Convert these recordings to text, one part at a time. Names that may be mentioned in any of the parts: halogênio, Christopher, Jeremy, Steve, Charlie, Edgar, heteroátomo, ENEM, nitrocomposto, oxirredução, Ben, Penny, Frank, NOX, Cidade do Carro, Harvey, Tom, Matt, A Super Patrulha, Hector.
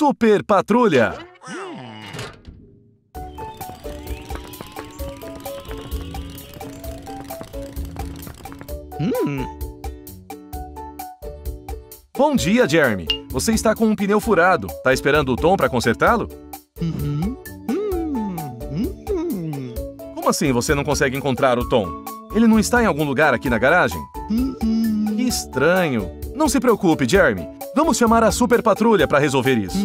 Super Patrulha. Bom dia, Jeremy. Você está com um pneu furado. Tá esperando o Tom para consertá-lo? Como assim você não consegue encontrar o Tom? Ele não está em algum lugar aqui na garagem? Que estranho. Não se preocupe, Jeremy. Vamos chamar a Super Patrulha para resolver isso.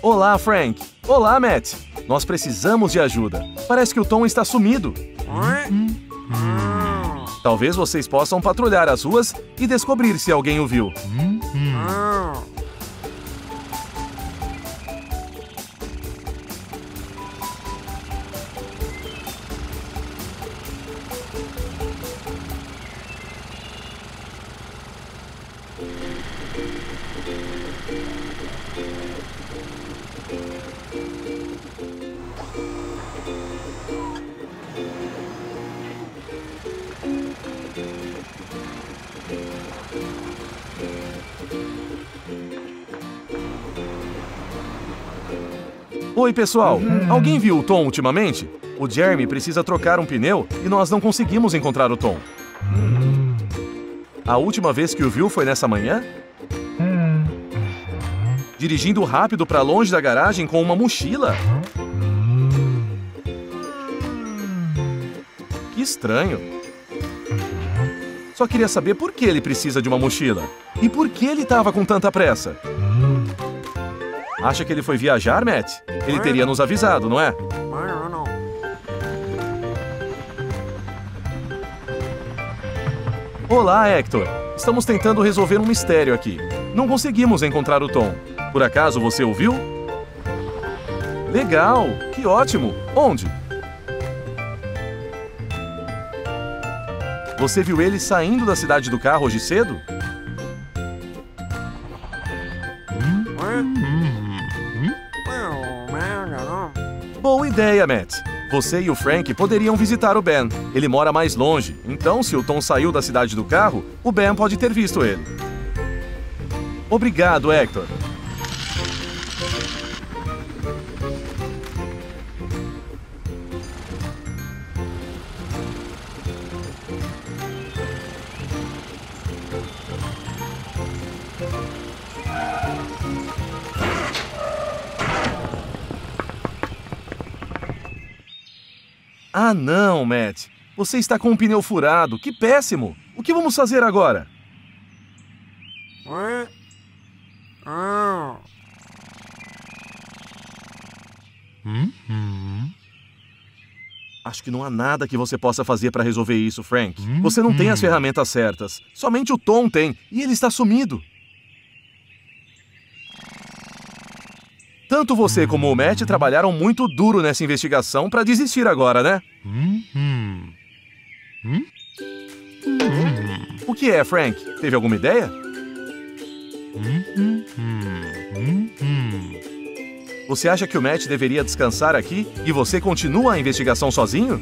Olá, Frank. Olá, Matt. Nós precisamos de ajuda. Parece que o Tom está sumido. Talvez vocês possam patrulhar as ruas e descobrir se alguém o viu. Oi, pessoal! Alguém viu o Tom ultimamente? O Jeremy precisa trocar um pneu e nós não conseguimos encontrar o Tom. A última vez que o viu foi nessa manhã? Dirigindo rápido para longe da garagem com uma mochila? Que estranho! Só queria saber por que ele precisa de uma mochila. E por que ele estava com tanta pressa? Acha que ele foi viajar, Matt? Ele teria nos avisado, não é? Olá, Hector. Estamos tentando resolver um mistério aqui. Não conseguimos encontrar o Tom. Por acaso você o viu? Legal! Que ótimo! Onde? Você viu ele saindo da Cidade do Carro hoje cedo? Boa ideia, Matt. Você e o Frank poderiam visitar o Ben. Ele mora mais longe, então se o Tom saiu da Cidade do Carro, o Ben pode ter visto ele. Obrigado, Hector. Ah, não, Matt. Você está com um pneu furado. Que péssimo! O que vamos fazer agora? Acho que não há nada que você possa fazer para resolver isso, Frank. Você não tem as ferramentas certas. Somente o Tom tem, e ele está sumido. Tanto você como o Matt trabalharam muito duro nessa investigação para desistir agora, né? O que é, Frank? Teve alguma ideia? Você acha que o Matt deveria descansar aqui e você continua a investigação sozinho?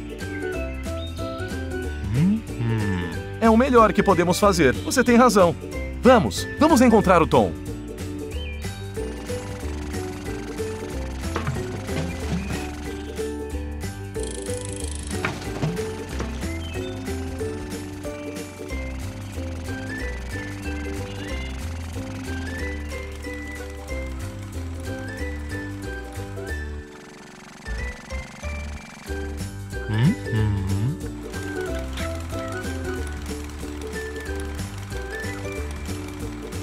É o melhor que podemos fazer. Você tem razão. Vamos encontrar o Tom.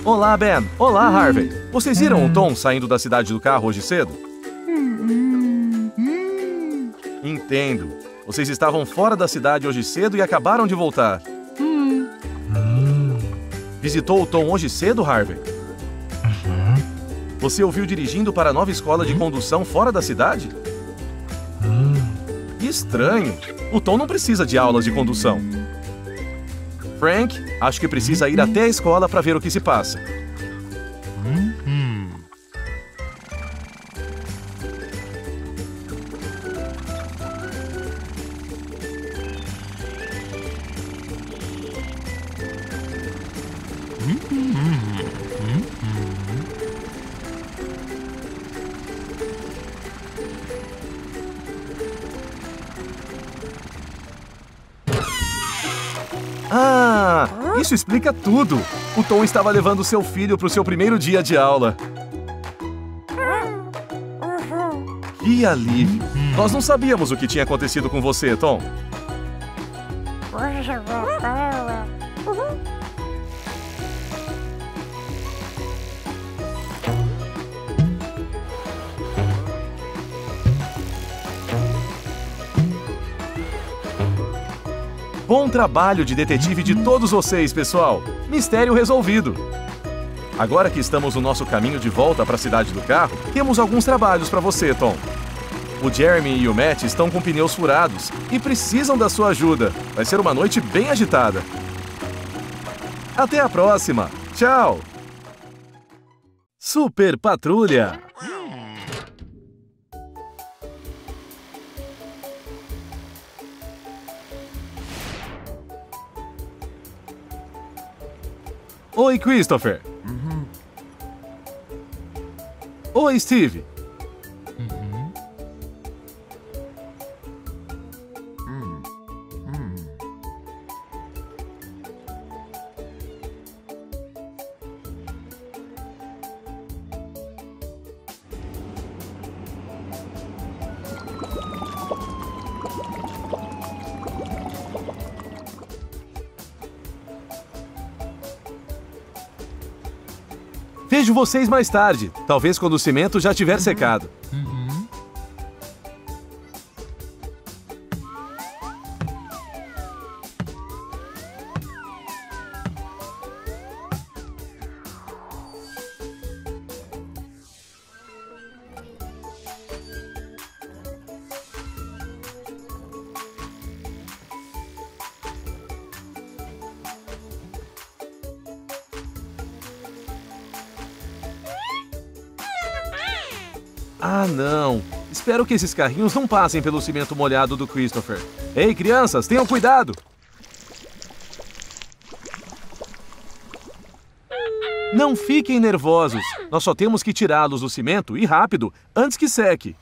Olá, Ben. Olá, Harvey. Vocês viram o Tom saindo da Cidade do Carro hoje cedo? Entendo. Vocês estavam fora da cidade hoje cedo e acabaram de voltar. Visitou o Tom hoje cedo, Harvey? Você o viu dirigindo para a nova escola de condução fora da cidade? Que estranho. O Tom não precisa de aulas de condução. Frank, acho que precisa ir até a escola para ver o que se passa. Ah, isso explica tudo. O Tom estava levando seu filho para o seu primeiro dia de aula. Que alívio. Nós não sabíamos o que tinha acontecido com você, Tom. Bom trabalho de detetive de todos vocês, pessoal! Mistério resolvido! Agora que estamos no nosso caminho de volta para a Cidade do Carro, temos alguns trabalhos para você, Tom. O Jeremy e o Matt estão com pneus furados e precisam da sua ajuda. Vai ser uma noite bem agitada. Até a próxima! Tchau! Super Patrulha! Oi, Christopher. Oi, Steve. Vejo vocês mais tarde, talvez quando o cimento já tiver secado. Ah, não. Espero que esses carrinhos não passem pelo cimento molhado do Christopher. Ei, crianças, tenham cuidado! Não fiquem nervosos. Nós só temos que tirá-los do cimento e rápido, antes que seque.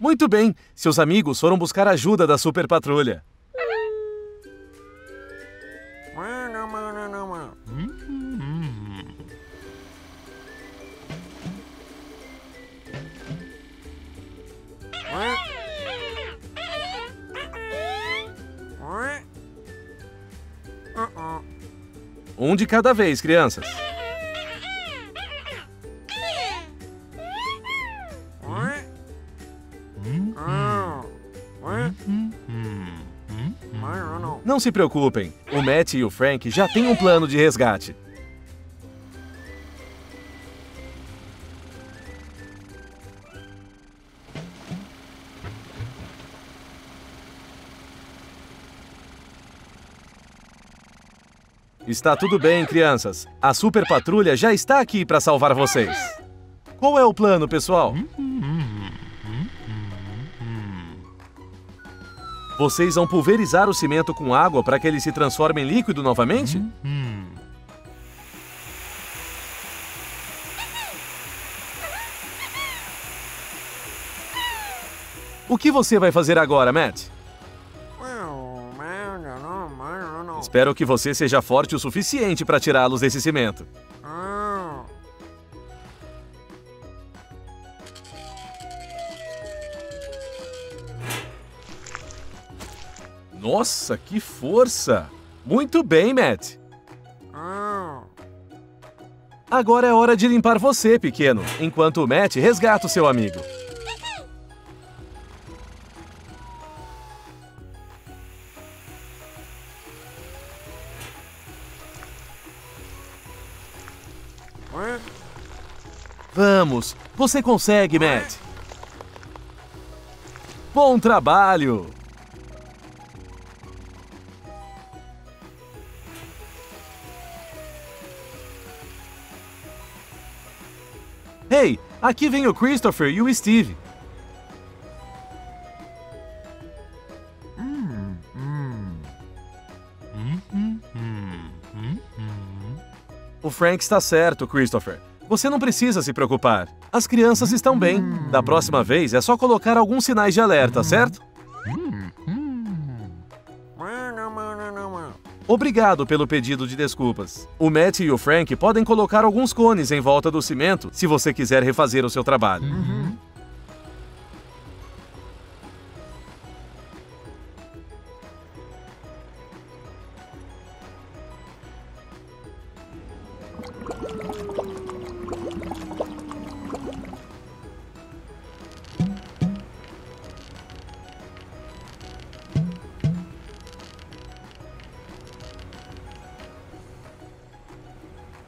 Muito bem. Seus amigos foram buscar ajuda da Super Patrulha. Um de cada vez, crianças. Não se preocupem, o Matt e o Frank já têm um plano de resgate. Está tudo bem, crianças. A Super Patrulha já está aqui para salvar vocês. Qual é o plano, pessoal? Vocês vão pulverizar o cimento com água para que ele se transforme em líquido novamente? O que você vai fazer agora, Matt? Espero que você seja forte o suficiente para tirá-los desse cimento. Nossa, que força! Muito bem, Matt! Agora é hora de limpar você, pequeno, enquanto o Matt resgata o seu amigo. Vamos! Você consegue, Matt! Bom trabalho! Ei, aqui vem o Christopher e o Steve. O Frank está certo, Christopher. Você não precisa se preocupar. As crianças estão bem. Da próxima vez é só colocar alguns sinais de alerta, certo? Obrigado pelo pedido de desculpas. O Matt e o Frank podem colocar alguns cones em volta do cimento se você quiser refazer o seu trabalho.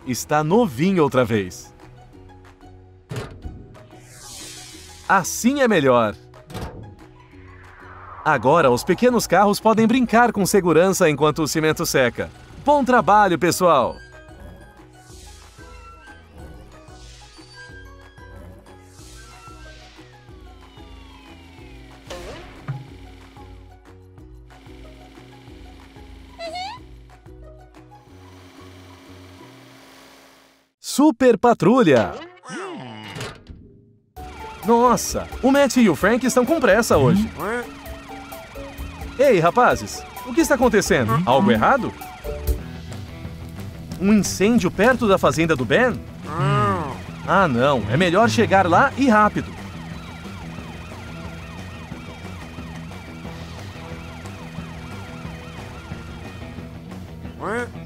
Está novinho outra vez. Assim é melhor. Agora, os pequenos carros podem brincar com segurança enquanto o cimento seca. Bom trabalho, pessoal! Super Patrulha! Nossa, o Matt e o Frank estão com pressa hoje. Ei, rapazes, o que está acontecendo? Algo errado? Um incêndio perto da fazenda do Ben? Ah, não, é melhor chegar lá e rápido.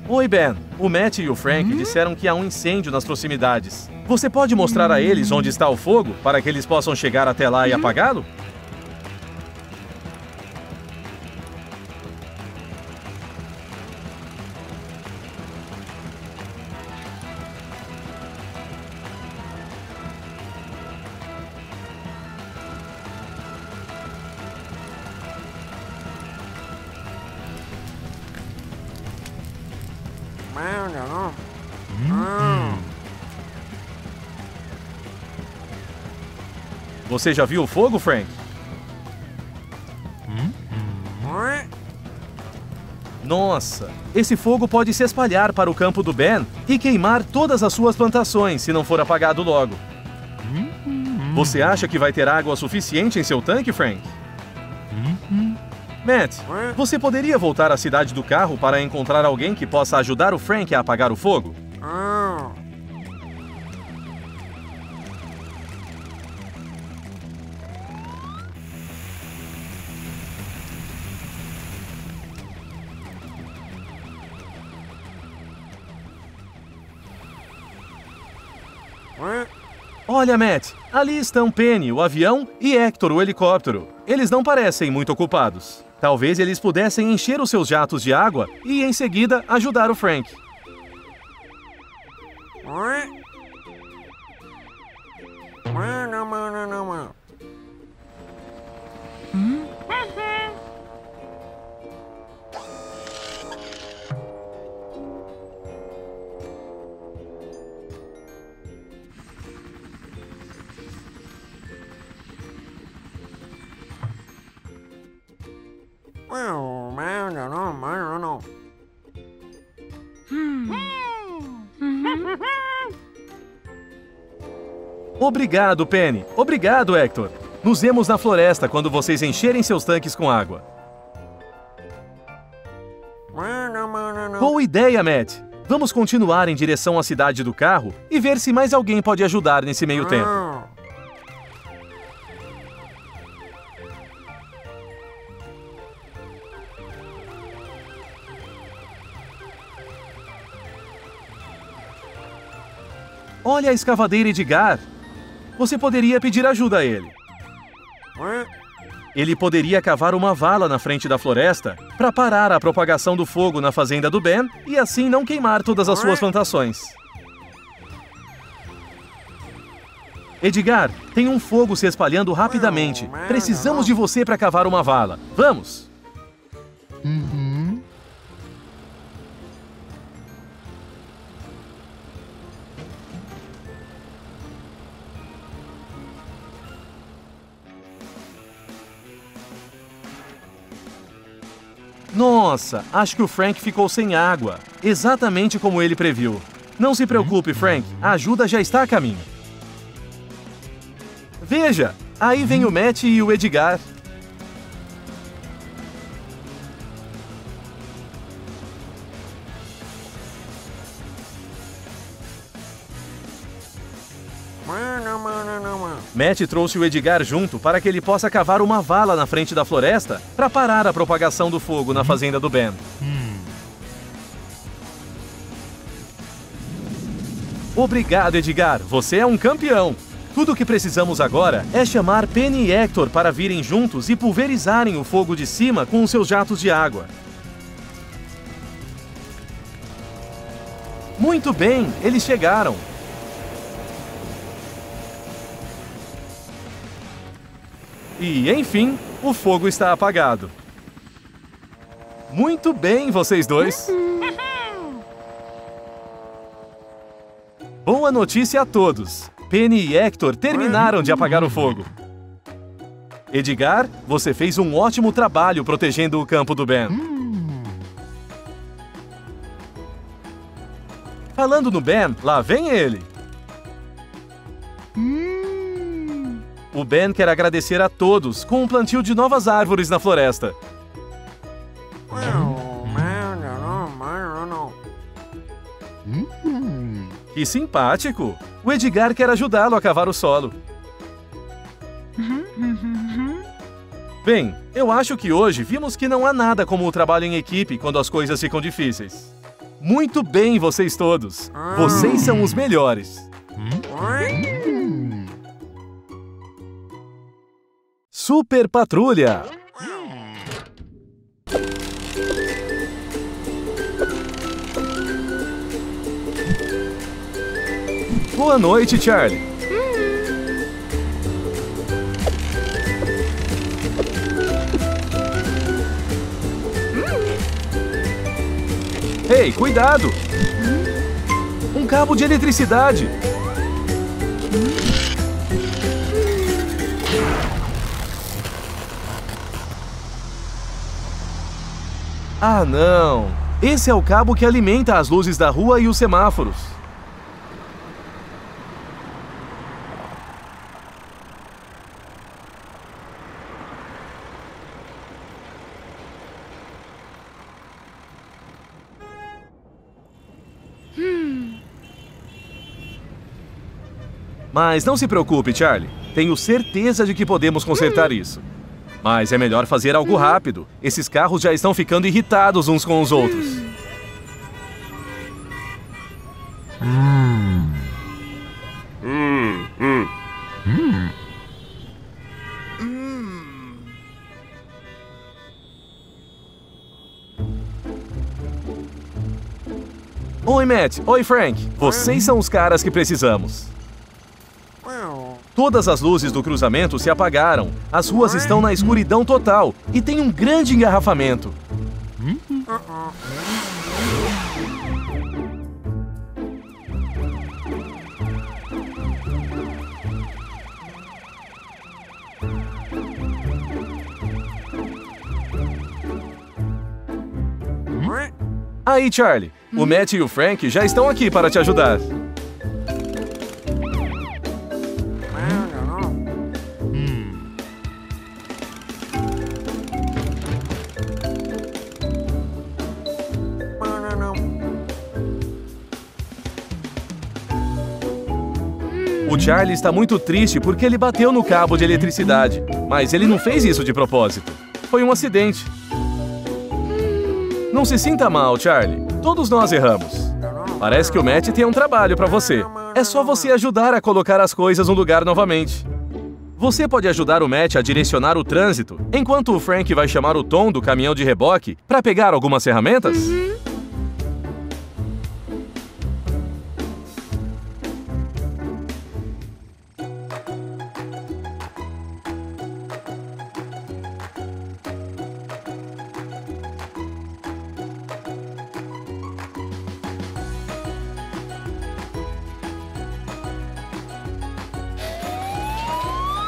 Oi, Ben. O Matt e o Frank disseram que há um incêndio nas proximidades. Você pode mostrar a eles onde está o fogo para que eles possam chegar até lá e apagá-lo? Você já viu o fogo, Frank? Nossa, esse fogo pode se espalhar para o campo do Ben e queimar todas as suas plantações se não for apagado logo. Você acha que vai ter água suficiente em seu tanque, Frank? Matt, você poderia voltar à Cidade do Carro para encontrar alguém que possa ajudar o Frank a apagar o fogo? Olha, Matt, ali estão Penny, o avião, e Hector, o helicóptero. Eles não parecem muito ocupados. Talvez eles pudessem encher os seus jatos de água e, em seguida, ajudar o Frank. Obrigado, Penny. Obrigado, Hector. Nos vemos na floresta quando vocês encherem seus tanques com água. Boa ideia, Matt. Vamos continuar em direção à Cidade do Carro e ver se mais alguém pode ajudar nesse meio tempo. Olha a escavadeira Edgar. Você poderia pedir ajuda a ele. Ele poderia cavar uma vala na frente da floresta para parar a propagação do fogo na fazenda do Ben e assim não queimar todas as suas plantações. Edgar, tem um fogo se espalhando rapidamente. Precisamos de você para cavar uma vala. Vamos! Nossa, acho que o Frank ficou sem água. Exatamente como ele previu. Não se preocupe, Frank. A ajuda já está a caminho. Veja! Aí vem o Matt e o Edgar. Matt trouxe o Edgar junto para que ele possa cavar uma vala na frente da floresta para parar a propagação do fogo na fazenda do Ben. Obrigado, Edgar. Você é um campeão. Tudo o que precisamos agora é chamar Penny e Hector para virem juntos e pulverizarem o fogo de cima com os seus jatos de água. Muito bem, eles chegaram. E, enfim, o fogo está apagado. Muito bem, vocês dois. Boa notícia a todos. Penny e Hector terminaram de apagar o fogo. Edgar, você fez um ótimo trabalho protegendo o campo do Ben. Falando no Ben, lá vem ele. O Ben quer agradecer a todos com o plantio de novas árvores na floresta. Que simpático! O Edgar quer ajudá-lo a cavar o solo. Bem, eu acho que hoje vimos que não há nada como o trabalho em equipe quando as coisas ficam difíceis. Muito bem, vocês todos! Vocês são os melhores! Super Patrulha! Boa noite, Charlie! Ei, cuidado! Um cabo de eletricidade! Ah, não! Esse é o cabo que alimenta as luzes da rua e os semáforos. Mas não se preocupe, Charlie. Tenho certeza de que podemos consertar isso. Mas é melhor fazer algo rápido. Esses carros já estão ficando irritados uns com os outros. Oi, Matt. Oi, Frank. Vocês são os caras que precisamos. Todas as luzes do cruzamento se apagaram, as ruas estão na escuridão total e tem um grande engarrafamento. Aí, Charlie, o Matt e o Frank já estão aqui para te ajudar. Charlie está muito triste porque ele bateu no cabo de eletricidade, mas ele não fez isso de propósito. Foi um acidente. Não se sinta mal, Charlie. Todos nós erramos. Parece que o Matt tem um trabalho para você. É só você ajudar a colocar as coisas no lugar novamente. Você pode ajudar o Matt a direcionar o trânsito, enquanto o Frank vai chamar o Tom do caminhão de reboque para pegar algumas ferramentas?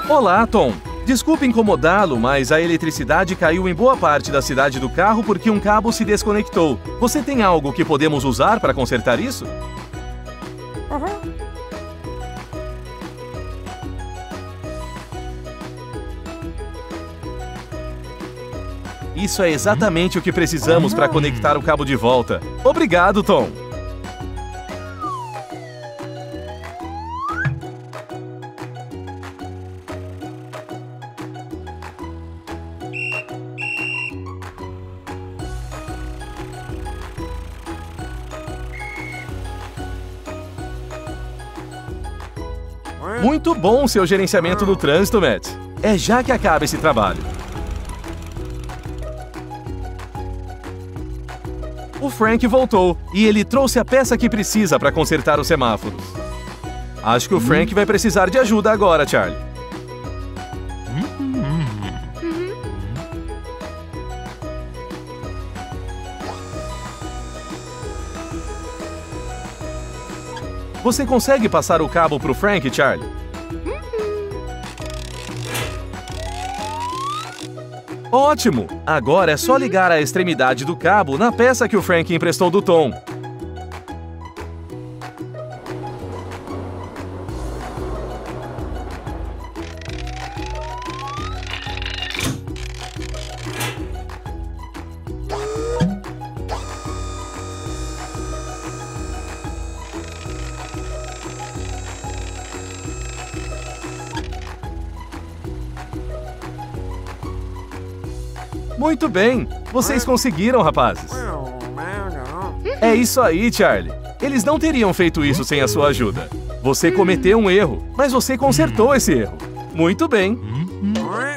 Olá, Tom. Desculpe incomodá-lo, mas a eletricidade caiu em boa parte da cidade do carro porque um cabo se desconectou. Você tem algo que podemos usar para consertar isso? Isso é exatamente o que precisamos para conectar o cabo de volta. Obrigado, Tom! Muito bom seu gerenciamento do trânsito, Matt. É já que acaba esse trabalho. O Frank voltou e ele trouxe a peça que precisa para consertar os semáforos. Acho que o Frank vai precisar de ajuda agora, Charlie. Você consegue passar o cabo pro Frank, Charlie? Ótimo! Agora é só ligar a extremidade do cabo na peça que o Frank emprestou do Tom. Muito bem! Vocês conseguiram, rapazes! É isso aí, Charlie! Eles não teriam feito isso sem a sua ajuda. Você cometeu um erro, mas você consertou esse erro. Muito bem!